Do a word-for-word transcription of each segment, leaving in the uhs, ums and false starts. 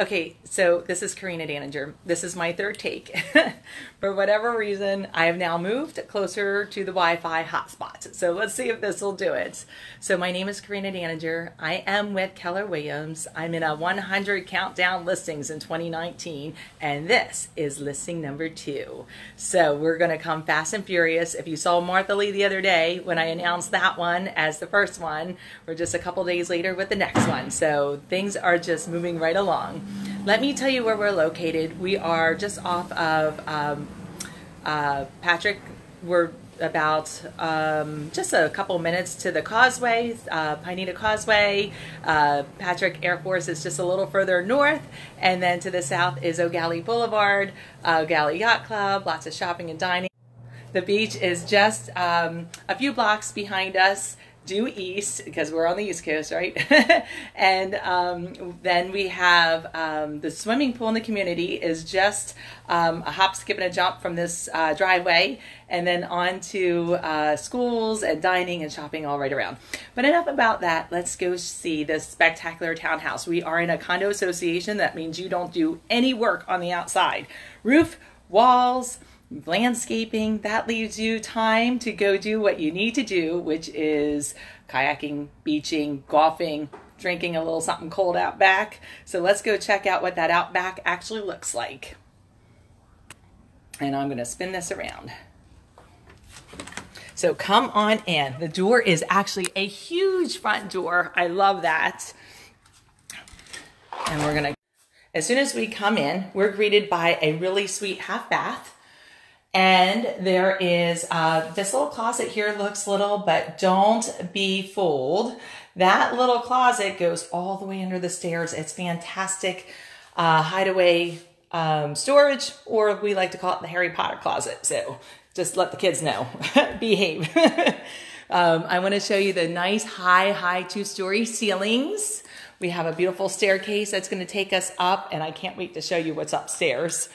Okay, so this is Corinna Daninger. This is my third take. For whatever reason, I have now moved closer to the Wi-Fi hotspots. So let's see if this will do it. So my name is Corinna Daninger. I am with Keller Williams. I'm in a one hundred countdown listings in twenty nineteen, and this is listing number two. So we're gonna come fast and furious. If you saw Martha Lee the other day when I announced that one as the first one, we're just a couple days later with the next one. So things are just moving right along. Let me tell you where we're located. We are just off of um, uh, Patrick. We're about um, just a couple minutes to the causeway, uh, Pineda Causeway. Uh, Patrick Air Force is just a little further north, and then to the south is O'Galley Boulevard, uh, O'Galley Yacht Club, lots of shopping and dining. The beach is just um, a few blocks behind us. Due east, because we're on the East Coast, right? And um, then we have um, the swimming pool in the community is just um, a hop, skip, and a jump from this uh, driveway, and then on to uh, schools and dining and shopping all right around. But enough about that. Let's go see this spectacular townhouse. We are in a condo association. That means you don't do any work on the outside. Roof, walls, landscaping, that leaves you time to go do what you need to do, which is kayaking, beaching, golfing, drinking a little something cold out back. So let's go check out what that out back actually looks like. And I'm going to spin this around. So come on in. The door is actually a huge front door. I love that. And we're going to, as soon as we come in, we're greeted by a really sweet half bath. And there is uh, this little closet here, looks little, but don't be fooled. That little closet goes all the way under the stairs. It's fantastic uh, hideaway um, storage, or we like to call it the Harry Potter closet. So just let the kids know, behave. um, I want to show you the nice high, high two-story ceilings. We have a beautiful staircase that's going to take us up, and I can't wait to show you what's upstairs.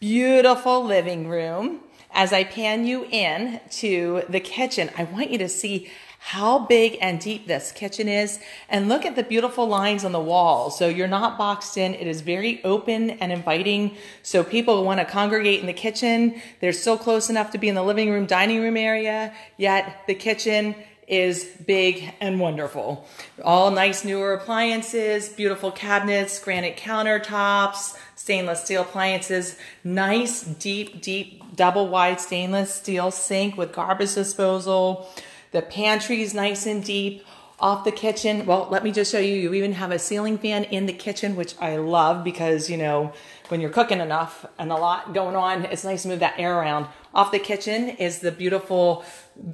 Beautiful living room. As I pan you in to the kitchen, I want you to see how big and deep this kitchen is, and look at the beautiful lines on the wall. So you're not boxed in. It is very open and inviting. So people want to congregate in the kitchen. They're still close enough to be in the living room, dining room area, yet the kitchen is big and wonderful. All nice newer appliances, beautiful cabinets, granite countertops, stainless steel appliances, nice deep, deep double wide stainless steel sink with garbage disposal. The pantry is nice and deep. Off the kitchen, well, let me just show you, you even have a ceiling fan in the kitchen, which I love because, you know, when you're cooking enough and a lot going on, it's nice to move that air around. Off the kitchen is the beautiful,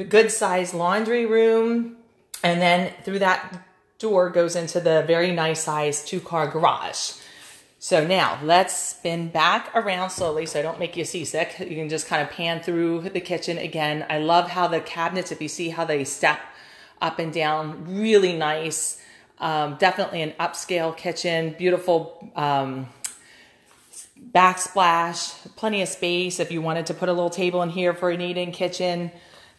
good-sized laundry room. And then through that door goes into the very nice-sized two-car garage. So now let's spin back around slowly so I don't make you seasick. You can just kind of pan through the kitchen again. I love how the cabinets, if you see how they step up and down, really nice. Um, definitely an upscale kitchen, beautiful um, backsplash, plenty of space if you wanted to put a little table in here for an eat-in kitchen.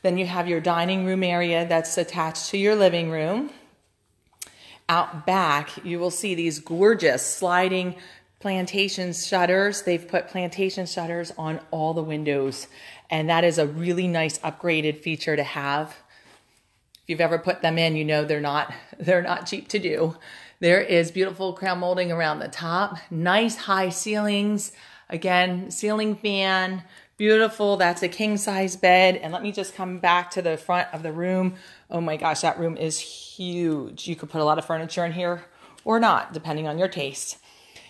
Then you have your dining room area that's attached to your living room. Out back, you will see these gorgeous sliding plantation shutters. They've put plantation shutters on all the windows, and that is a really nice upgraded feature to have. If you've ever put them in, you know they're not they're not cheap to do. There is beautiful crown molding around the top, nice high ceilings. Again, ceiling fan, beautiful. That's a king size bed. And let me just come back to the front of the room. Oh my gosh, that room is huge. You could put a lot of furniture in here or not, depending on your taste.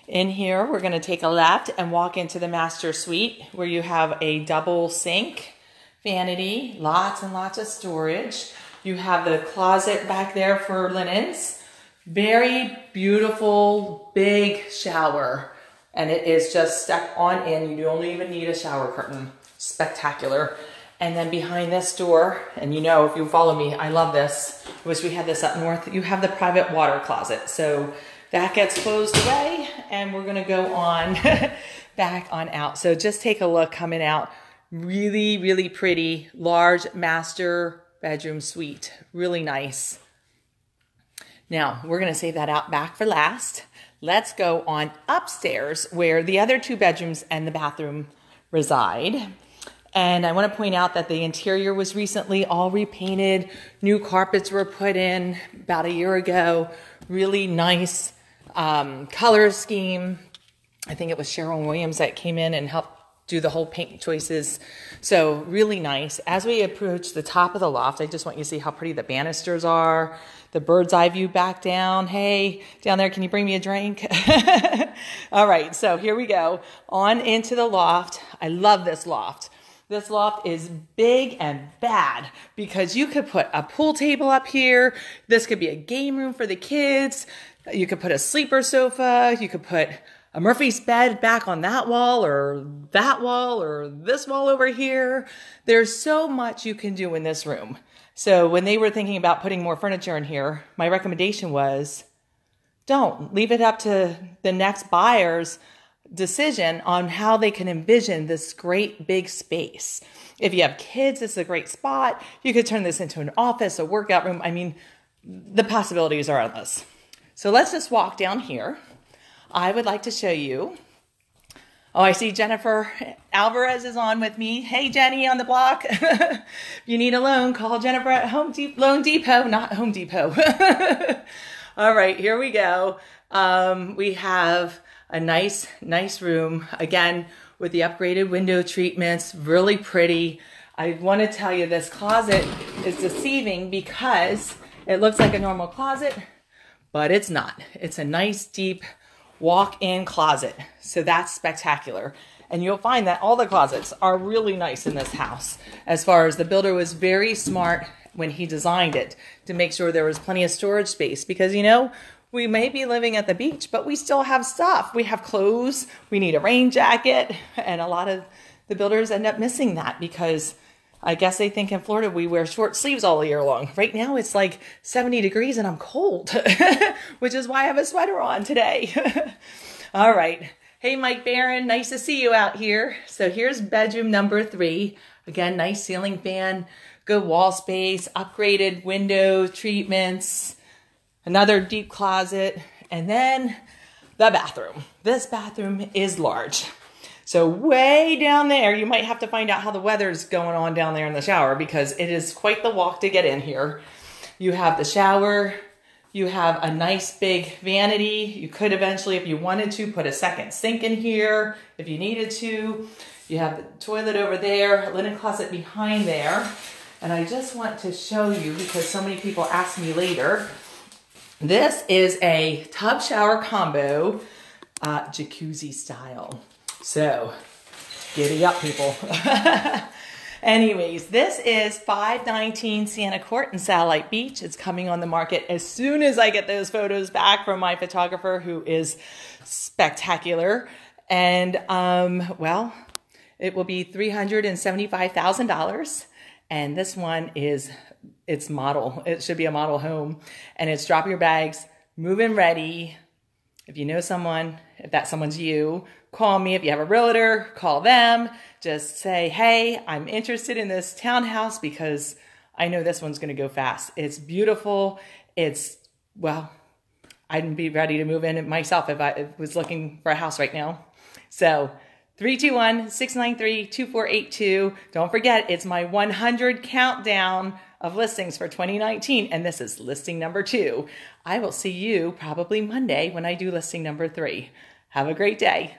In here, we're going to take a left and walk into the master suite, where you have a double sink, vanity, lots and lots of storage. You have the closet back there for linens. Very beautiful, big shower. And it is just step on in. You don't even need a shower curtain. Spectacular. And then behind this door, and you know, if you follow me, I love this. I wish we had this up north. You have the private water closet. So that gets closed away, and we're gonna go on back on out. So just take a look coming out. Really, really pretty, large master bedroom suite, really nice. Now we're gonna save that out back for last. Let's go on upstairs where the other two bedrooms and the bathroom reside. And I want to point out that the interior was recently all repainted. New carpets were put in about a year ago. Really nice um, color scheme. I think it was Cheryl Williams that came in and helped do the whole paint choices. So really nice. As we approach the top of the loft, I just want you to see how pretty the banisters are. The bird's eye view back down. Hey, down there, can you bring me a drink? All right, so here we go. On into the loft. I love this loft. This loft is big and bad because you could put a pool table up here. This could be a game room for the kids. You could put a sleeper sofa. You could put a Murphy's bed back on that wall or that wall or this wall over here. There's so much you can do in this room. So when they were thinking about putting more furniture in here, my recommendation was don't. Leave it up to the next buyer's decision on how they can envision this great big space. If you have kids, it's a great spot. You could turn this into an office, a workout room. I mean, the possibilities are endless. So let's just walk down here. I would like to show you. Oh, I see Jennifer Alvarez is on with me. Hey, Jenny on the block. If you need a loan, call Jennifer at Home Deep Loan Depot, not Home Depot. All right, here we go. Um, we have a nice, nice room, again, with the upgraded window treatments, really pretty. I want to tell you this closet is deceiving because it looks like a normal closet, but it's not. It's a nice, deep walk-in closet, so that's spectacular. And you'll find that all the closets are really nice in this house, as far as the builder was very smart when he designed it to make sure there was plenty of storage space because, you know, we may be living at the beach, but we still have stuff. We have clothes, we need a rain jacket, and a lot of the builders end up missing that because I guess they think in Florida we wear short sleeves all year long. Right now it's like seventy degrees and I'm cold, which is why I have a sweater on today. All right. Hey, Mike Barron, nice to see you out here. So here's bedroom number three. Again, nice ceiling fan, good wall space, upgraded window treatments, another deep closet, and then the bathroom. This bathroom is large. So way down there, you might have to find out how the weather's going on down there in the shower because it is quite the walk to get in here. You have the shower, you have a nice big vanity. You could eventually, if you wanted to, put a second sink in here if you needed to. You have the toilet over there, a linen closet behind there. And I just want to show you because so many people ask me later, this is a tub shower combo, uh, jacuzzi style. So, giddy up, people. Anyways, this is five nineteen Siena Court in Satellite Beach. It's coming on the market as soon as I get those photos back from my photographer, who is spectacular. And, um, well, it will be three hundred seventy-five thousand dollars. And this one is its model. It should be a model home. And it's drop your bags, move in ready. If you know someone, if that someone's you, call me. If you have a realtor, call them. Just say, hey, I'm interested in this townhouse because I know this one's going to go fast. It's beautiful. It's, well, I'd be ready to move in myself if I was looking for a house right now. So three two one, six nine three, two four eight two. Don't forget, it's my one hundred countdown of listings for twenty nineteen, and this is listing number two. I will see you probably Monday when I do listing number three. Have a great day.